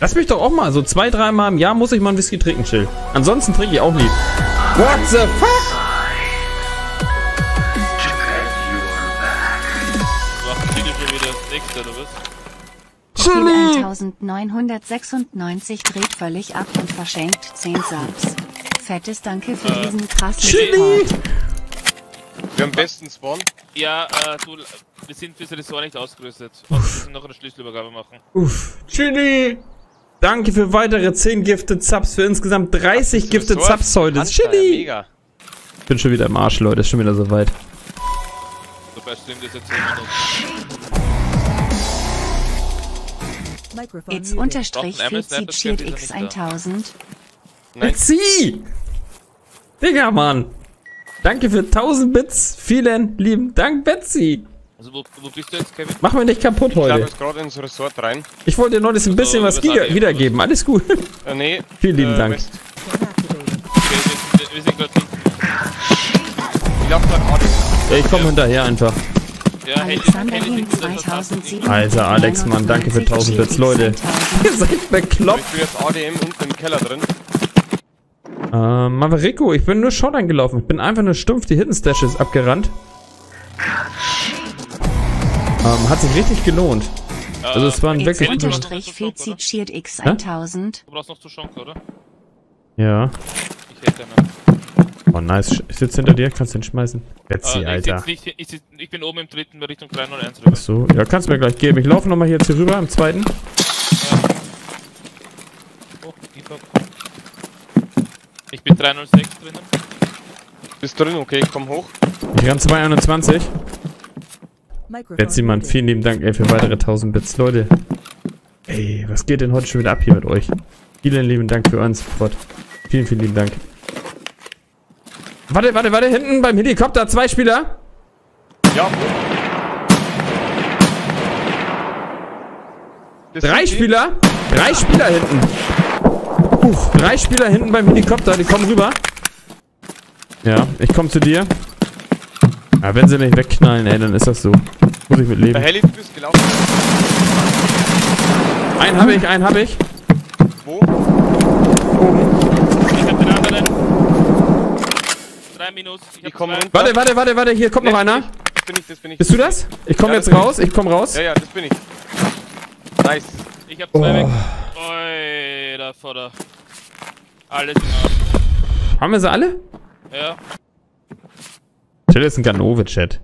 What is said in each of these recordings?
Lass mich doch auch mal, so 2-3 Mal im Jahr muss ich mal einen Whisky trinken, chill. Ansonsten trinke ich auch nie. What the fuck? Chili! 1996 dreht völlig ab und verschenkt 10 Subs. Fettes Danke für diesen krassen Chili! Sport. Wir haben besten Spawn. Ja, du, wir sind fürs Ressort nicht ausgerüstet. Und wir müssen noch eine Schlüsselübergabe machen. Uff. Chili! Danke für weitere 10 Gifted Subs, für insgesamt 30 Gifted Subs heute. Chili! Mega. Ich bin schon wieder im Arsch, Leute. Ist schon wieder soweit. X_X1000. Let's see! Digga, Mann! Danke für 1000 Bits. Vielen lieben Dank, Betsy. Also wo bist du jetzt, Kevin? Mach mir nicht kaputt heute. Ich gerade ins Resort rein. Ich wollte dir noch ein bisschen was wiedergeben. Alles gut. Nee. Vielen lieben Dank. Wir sind gerade ich komme hinterher einfach. Ja, Alter, Alex, Mann, danke für 1000 Bits, Leute. Ihr seid bekloppt. Ich bin jetzt ADM unten im Keller drin. Maverico, ich bin nur Shotline gelaufen. Ich bin einfach nur stumpf die Hidden Stashes abgerannt. Hat sich richtig gelohnt. Also es waren wirklich... X_X1000. Du brauchst noch zu Schonke, oder? Ja. Ich hätte einen. Oh nice, ich sitze hinter dir, kannst du den schmeißen. Betsy, Alter. Ich bin oben im dritten Richtung 301 rüber. Achso, ja, kannst du mir gleich geben. Ich laufe nochmal hier zu rüber, im zweiten. Oh, die ich bin 306 drin. Bist drin? Okay, ich komm hoch. Ich renn 221. Jetzt jemand, vielen lieben Dank, ey, für weitere 1000 Bits, Leute. Ey, was geht denn heute schon wieder ab hier mit euch? Vielen lieben Dank für euren Support. Vielen, vielen lieben Dank. Warte, warte, warte, hinten beim Helikopter, 2 Spieler. Ja. 3 Spieler? 3 Spieler hinten. 3 Spieler hinten beim Helikopter, die kommen rüber. Ja, ich komme zu dir. Ja, wenn sie nicht wegknallen, ey, dann ist das so. Muss ich mit leben. Der Heli ist gelaufen. Einen habe ich, einen habe ich. Wo? Oben. Ich hab den anderen. 3 Minus. Ich komme runter. Warte, warte, warte, warte, hier kommt noch einer. Das bin ich, das bin ich. Bist du das? Ich komme jetzt raus, ich komme raus. Ja, ja, das bin ich. Nice. Ich hab 2 weg. Oi, da vorne. Alles in Ordnung. Haben wir sie alle? Ja. Chill ist ein Ganove-Chat.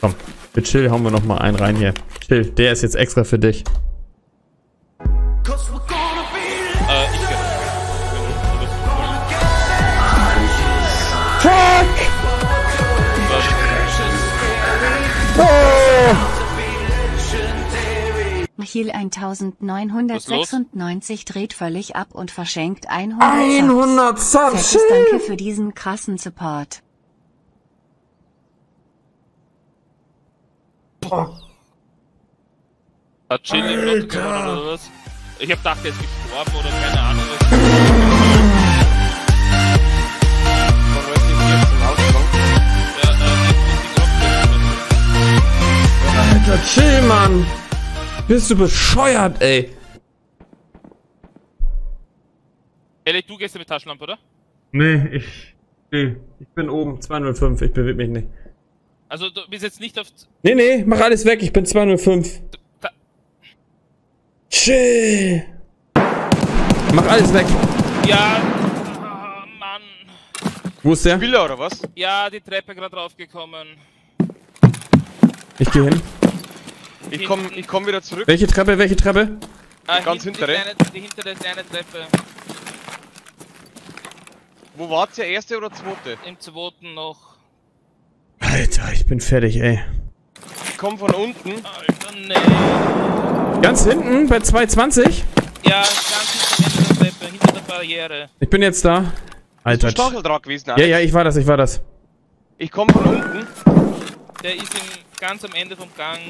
Komm, mit Chill hauen wir nochmal einen rein hier. Chill, der ist jetzt extra für dich. Fuck! Oh! Michiel 1996 dreht völlig ab und verschenkt 100 Subs. Danke für diesen krassen Support. Hat Chili im Lotto gewonnen oder was? Ich hab gedacht, jetzt gibt's Torben oder keine Ahnung was. Alter, chill, Mann. Bist du bescheuert, ey? Ehrlich, du gehst mit Taschenlampe, oder? Nee, ich bin oben, 205, ich bewege mich nicht. Also, du bist jetzt nicht auf... Nee, nee, mach alles weg, ich bin 205. Chill! Mach alles weg. Ja, Mann. Wo ist der? Spieler, oder was? Ja, die Treppe gerade raufgekommen. Ich geh hin. Ich komm wieder zurück. Welche Treppe, welche Treppe? Ganz hintere. Die hintere kleine Treppe. Wo war's, der erste oder zweite? Im zweiten noch. Alter, ich bin fertig, ey. Ich komm von unten. Alter, nee. Ganz hinten, bei 220? Ja, ganz hinter der Treppe, hinter der Barriere. Ich bin jetzt da. Alter. Ist ein Stacheldraht gewesen, Alex? Ja, ja, ich war das, ich war das. Ich komm von unten. Der ist ganz am Ende vom Gang.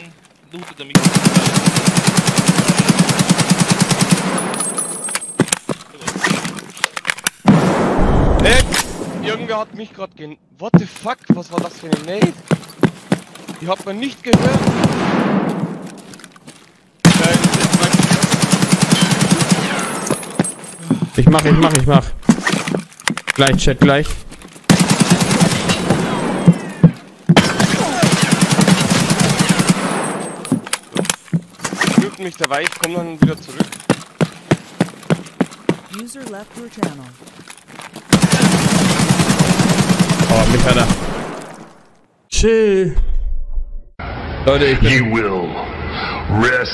Irgendwer hat mich gerade gen... What the fuck? Was war das für eine Nade? Die hat man nicht gehört. Ich mach. Gleich, Chat, gleich. Fügt mich dabei, ich komme dann wieder zurück. User left your channel. Oh, mich hat er. Chill. Leute, ich bin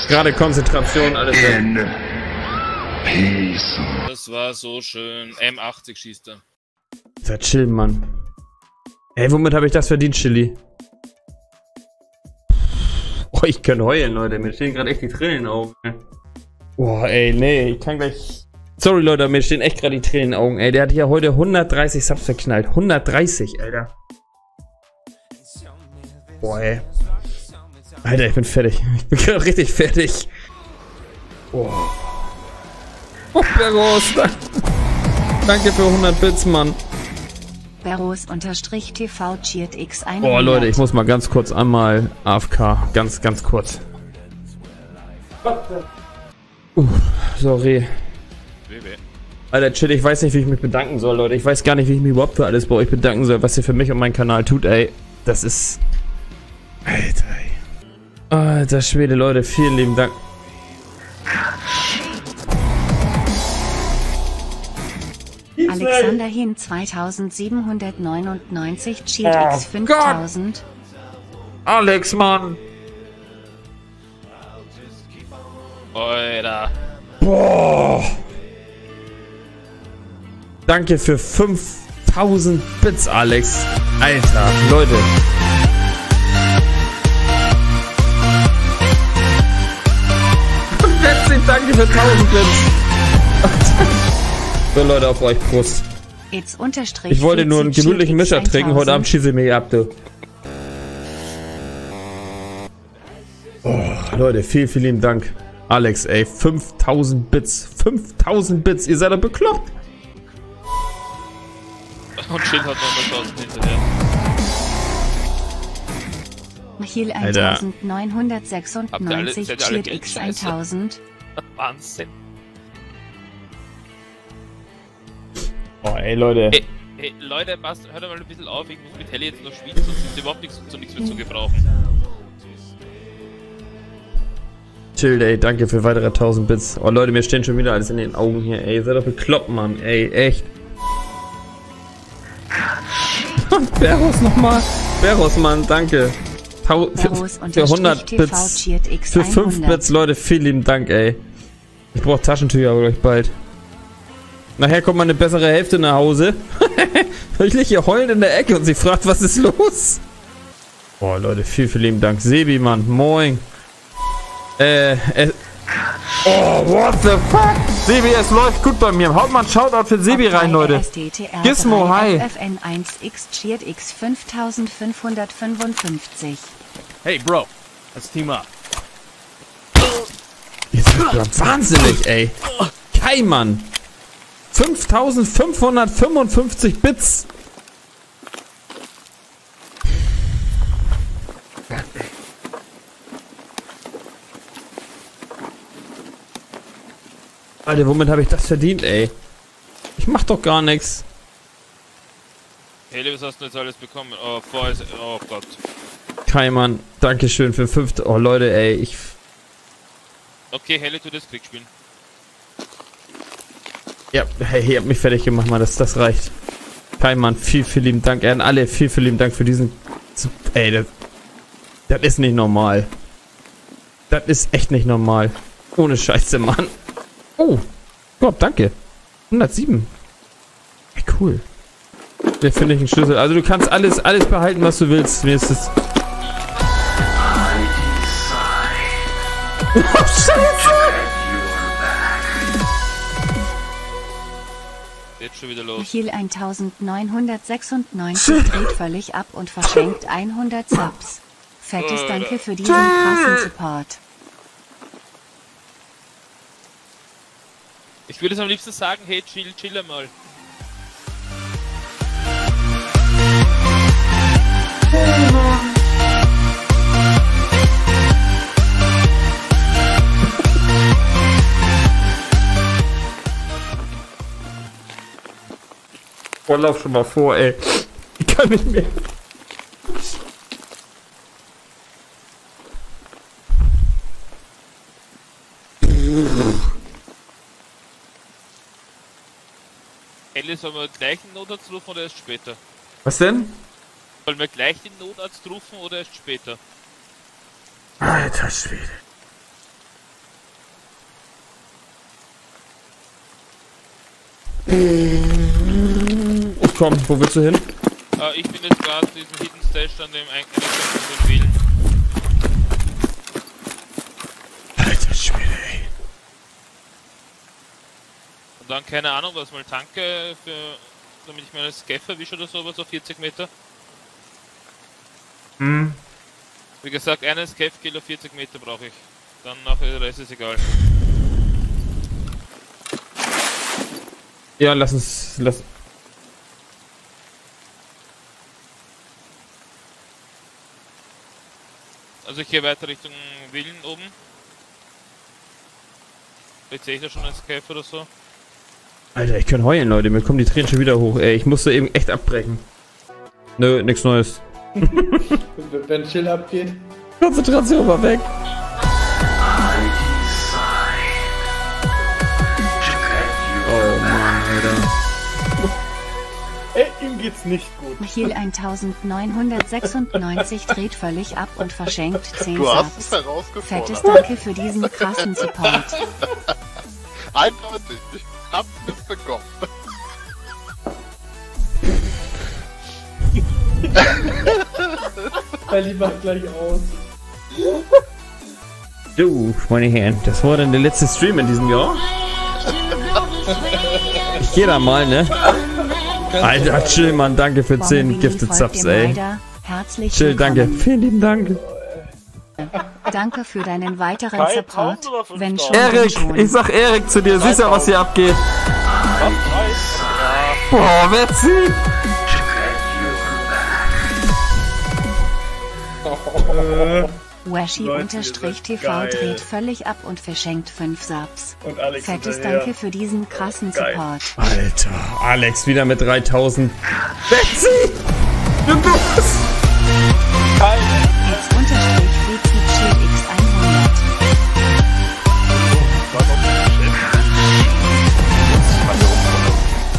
gerade Konzentration, alles in Peace. Das war so schön. M80 schießt er. Ja, chill, Mann. Ey, womit habe ich das verdient, Chili? Oh, ich kann heulen, Leute. Mir stehen gerade echt die Tränen auf. Boah, ey, nee. Ich kann gleich... Sorry, Leute, mir stehen echt gerade die Tränen in den Augen, ey. Der hat hier heute 130 Subs verknallt. 130, Alter. Boah, ey. Alter, ich bin fertig. Ich bin gerade richtig fertig. Oh. Oh, Berros. Danke für 100 Bits, Mann. Berros_TV cheert x1. Oh, Leute, ich muss mal ganz kurz einmal AFK. Ganz kurz. Sorry. Alter, Chill, ich weiß nicht, wie ich mich bedanken soll, Leute. Ich weiß gar nicht, wie ich mich überhaupt für alles bei euch bedanken soll, was ihr für mich und meinen Kanal tut, ey. Das ist... Alter, ey. Alter Schwede, Leute. Vielen lieben Dank. Alexander Hin 2799 cheert x5000. Alex, Mann. Alter. Boah. Danke für 5000 Bits, Alex. Alter, Leute. Und letztlich danke für 1000 Bits. So, Leute, auf euch, Prost. Ich wollte nur einen gemütlichen Mischer trinken. Heute Abend schieße ich mich ab, du. Oh, Leute, vielen lieben Dank. Alex, ey, 5000 Bits. 5000 Bits, ihr seid doch bekloppt. Und Schild hat noch 1000 hinterher. Michiel 1996 cheert x1000. Wahnsinn. Oh, ey, Leute. Ey, Leute, passt, hört mal ein bisschen auf. Ich muss mit Helle jetzt noch spielen, sonst ist überhaupt nichts zu mehr zu gebrauchen. Chill, ey, danke für weitere 1000 Bits. Oh, Leute, mir stehen schon wieder alles in den Augen hier, ey. Ihr seid doch bekloppt, Mann, ey, echt. Berros nochmal. Berros, Mann, danke. Für 100 Bits. Für 5 Bits, Leute, vielen lieben Dank, ey. Ich brauche Taschentücher gleich bald. Nachher kommt mal eine bessere Hälfte nach Hause. Ich liege hier heulend in der Ecke und sie fragt, was ist los? Boah, Leute, vielen lieben Dank. Sebi, Mann, moin. Oh, what the fuck? Sebi, es läuft gut bei mir. Haut mal ein Shoutout für Sebi rein, Leute. Gizmo, hi. FN1X cheert X5555. Hey, Bro. Let's team up. Ihr seid wahnsinnig, ey. Kai, Mann. 5555 Bits. Alter, womit habe ich das verdient, ey? Ich mach doch gar nichts. Hey, was hast du jetzt alles bekommen? Oh, oh Gott. Kai, Mann, dankeschön für 5. Oh, Leute, ey, ich... Okay, Helle, tu das Krieg spielen. Ja, hey, ihr habt mich fertig gemacht, Mann, das reicht. Kai, Mann, vielen lieben Dank an alle. Vielen lieben Dank für diesen... Ey, das ist nicht normal. Das ist echt nicht normal. Ohne Scheiße, Mann. Oh, Gott, danke. 107. Ey, cool. Der finde ich einen Schlüssel. Also du kannst alles behalten, was du willst. Mir ist das... Oh, Scheiße! Jetzt schon wieder los. Michiel 1996 dreht völlig ab und verschenkt 100 Subs. Fettes Danke für diesen krassen Support. Ich würde es am liebsten sagen, hey, chill mal. Vorlauf schon mal vor, ey. Ich kann nicht mehr. Alice, sollen wir gleich den Notarzt rufen oder erst später? Was denn? Sollen wir gleich den Notarzt rufen oder erst später? Alter Schwede. Komm, wo willst du hin? Ich bin jetzt gerade diesen Hidden Station an dem Eingang von den Willen. Alter Schwede, ey. Und dann, keine Ahnung, was mal tanke, für, damit ich meine Scaff erwische oder sowas auf 40 Meter. Hm. Wie gesagt, einen Scaff-Kill auf 40 Meter brauche ich. Dann nachher der Rest ist egal. Ja, lass uns. Lass. Also ich gehe weiter Richtung Willen oben. Vielleicht sehe ich da schon einen Scaff oder so. Alter, ich kann heulen, Leute. Mir kommen die Tränen schon wieder hoch, ey. Ich musste eben echt abbrechen. Nö, nichts Neues. Wenn Chill abgeht. Konzentration war weg. Geht's nicht gut. Michael 1996 dreht völlig ab und verschenkt 10 Subs. Fettes Danke für diesen krassen Support. Eindeutig, ich hab's mitbekommen. Ellie macht gleich aus. Du, meine Herren, das war dann der letzte Stream in diesem Jahr. Ich geh da mal, ne? Alter, Chill, Mann, danke für 10 Gifted Subs, ey. Chill, danke. Vielen lieben Dank. Danke für deinen weiteren Support. Wenn schon Erik, ich sag Erik zu dir, siehst ja, was hier abgeht. Boah, wer zieht? Washi-TV dreht völlig ab und verschenkt 5 Subs. Und Alex, fettes Danke für diesen krassen Support. Alter, Alex wieder mit 3000. Betsy! Du bist! Alex_BetsyChillX100.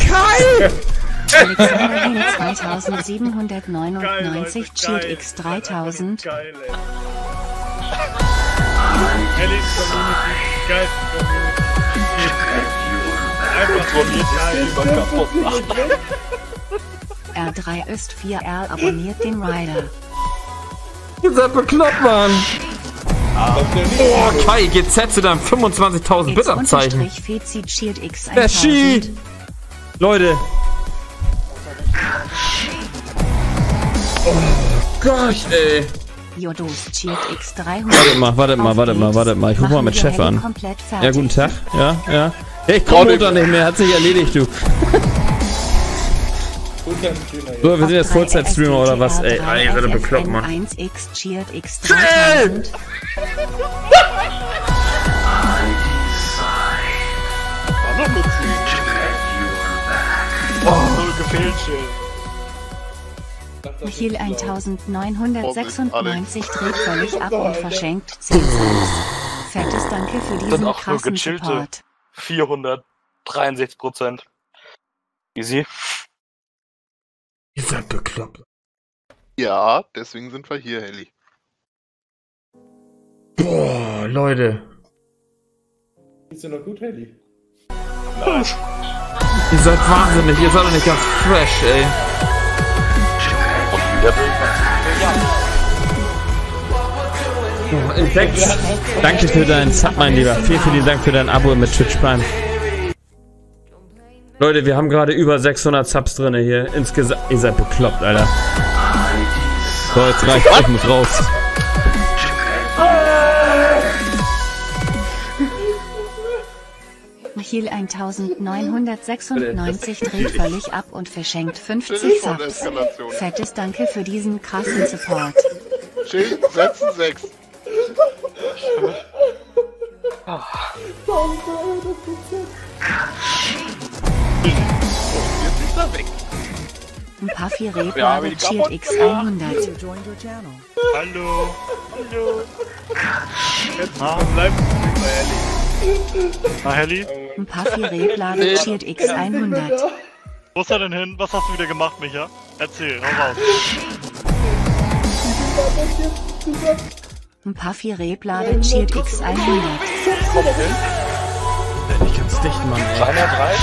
Geil! Alexander 2799 ChillX3000. Geil, ey. R3 ist 4R abonniert den Rider. Ihr seid bekloppt, Mann! Oh, Kai, GZ zu deinem 25.000 Bit-Abzeichen. Beschi! Leute! Oh Gott, ey! Jodos cheat X300. Warte mal. Ich rufe mal mit Chef an. Ja, guten Tag. Ja. Ich komme runter nicht mehr. Hat sich erledigt, du. So, wir sind jetzt Vollzeit-Streamer oder was? Ey, ihr seid bekloppt, Mann. Chill! Oh, gefehlt, Chill. Michael 1996 dreht völlig ab und verschenkt 10 Subs. Fettes Danke für diesen krassen Support. 463%. Easy. Ihr seid bekloppt. Ja, deswegen sind wir hier, Ellie. Boah, Leute. Geht's dir noch gut, Ellie? Nein. Ihr seid wahnsinnig, ihr seid doch nicht ganz fresh, ey. Oh, Insekt, danke für deinen Sub, mein Lieber. Vielen Dank für dein Abo mit Twitch Prime. Leute, wir haben gerade über 600 Subs drin hier. Insgesamt. Ihr seid bekloppt, Alter. So, jetzt reicht's. Ich muss raus. Michael 1996 dreht völlig ab und verschenkt 50 Subs. Fettes Danke für diesen krassen Support. Chill, setzen 6. Jetzt ist er weg. Ein Puffy Redner mit Shield X100. Hallo. Hallo. Jetzt bleibt es bei Helly. Ein Puffy Redner mit Shield X100. Wo ist er denn hin? Was hast du wieder gemacht, Micha? Erzähl, hau raus. Ein Puffy Redner mit Shield X100. Ich kann's dicht machen, ey. Kleiner 3,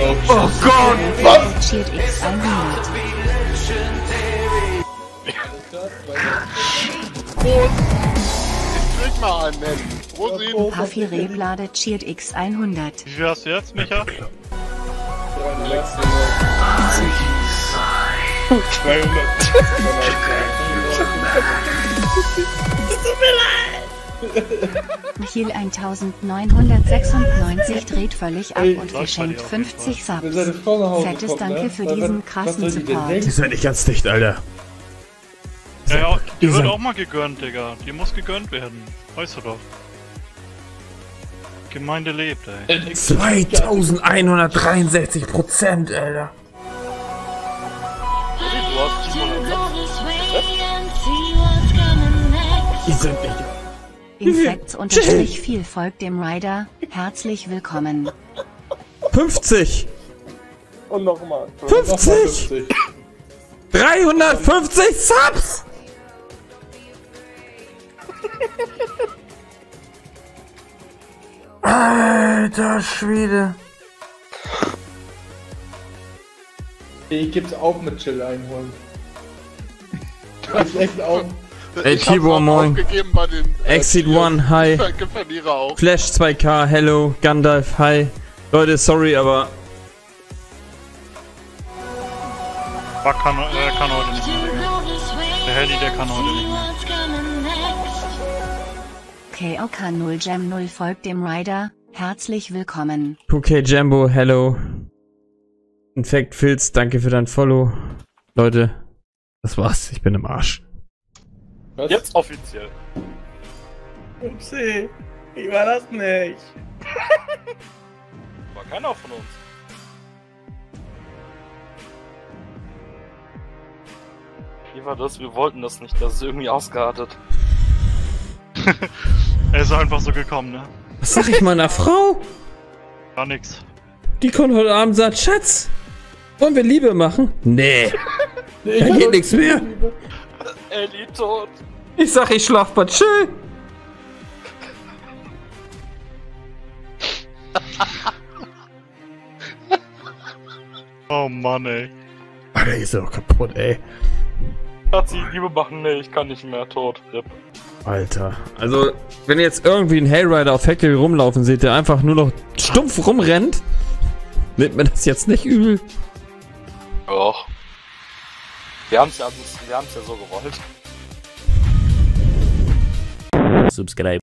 oh Gott, was? Shield X100. Ich krieg mal einen, Mann. Rosin. Puffy Reblade Shield X100. Wie viel hast du jetzt, Micha? 200. Michiel 1996 dreht völlig ab und verschenkt 50 Subs. Fettes Danke für diesen krassen Support. Die ist ja nicht ganz dicht, Alter. Ja, die wird auch mal gegönnt, Digga. Die muss gegönnt werden. Weißt du doch. Gemeinde lebt, ey. 2163%, Alter. Die sind nicht. Insects-viel folgt dem Rider. Herzlich willkommen. 50! Und nochmal. 50! 350 Subs! Alter Schwede. Ich gib's auch mit Chill einholen. Das ist echt auch. Ey, Tibor, moin. Exit 1, hi. Flash 2K, hello. Gandalf, hi. Leute, sorry, aber... Der kann heute nicht mehr, Digga. Der Helly, der kann heute nicht mehr. KOK 0 Jam 0 folgt dem Rider. Herzlich willkommen. 2K Jambo, hello. Infekt Filz, danke für dein Follow. Leute, das war's. Ich bin im Arsch. Was? Jetzt offiziell. Upsi, ich war das nicht. War keiner von uns. Wie war das? Wir wollten das nicht. Das ist irgendwie ausgeartet. Er ist einfach so gekommen, ne? Was sag ich meiner Frau? Gar nix. Die kommt heute Abend und sagt, Schatz, wollen wir Liebe machen? Nee. Nee, da geht nichts mehr. Ellie tot. Ich sag, ich schlaf mal chill. Oh Mann, ey. Alter, ist doch kaputt, ey. Schatzi, Liebe machen, nee, ich kann nicht mehr, tot. Rip. Alter. Also, wenn ihr jetzt irgendwie einen Hellrider auf Hellrider rumlaufen seht, der einfach nur noch stumpf rumrennt, nimmt mir das jetzt nicht übel. Och. Wir haben's ja so gewollt. Subscribe.